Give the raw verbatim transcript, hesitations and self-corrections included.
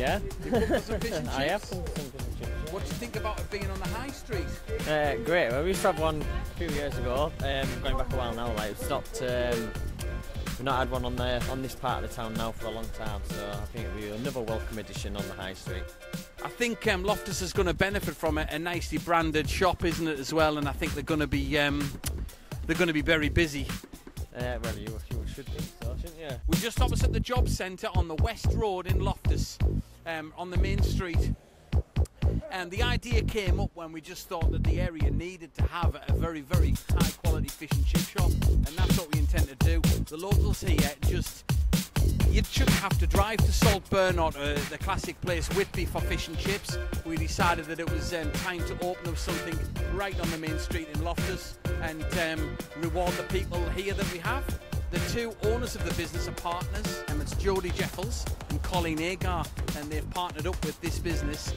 Yeah. I have some fish and chips. What do you think about it being on the high street? Uh, great. Well, we used to have one a few years ago. Um, going back a while now, like we've stopped. Um, we've not had one on the on this part of the town now for a long time, so I think it'll be another welcome addition on the high street. I think um, Loftus is going to benefit from a, a nicely branded shop, isn't it, as well? And I think they're going to be um, they're going to be very busy. Uh, well, you, you should think so, shouldn't you? We're just opposite the job centre on the West Road in Loftus, um, on the main street. And the idea came up when we just thought that the area needed to have a very, very high-quality fish and chip shop, and that's what we intend to do. The locals here just... You shouldn't have to drive to Saltburn or to the classic place Whitby for fish and chips. We decided that it was um, time to open up something right on the main street in Loftus and um, reward the people here that we have. The two owners of the business are partners, and it's Jodie Jeffels and Colleen Agar, and they've partnered up with this business.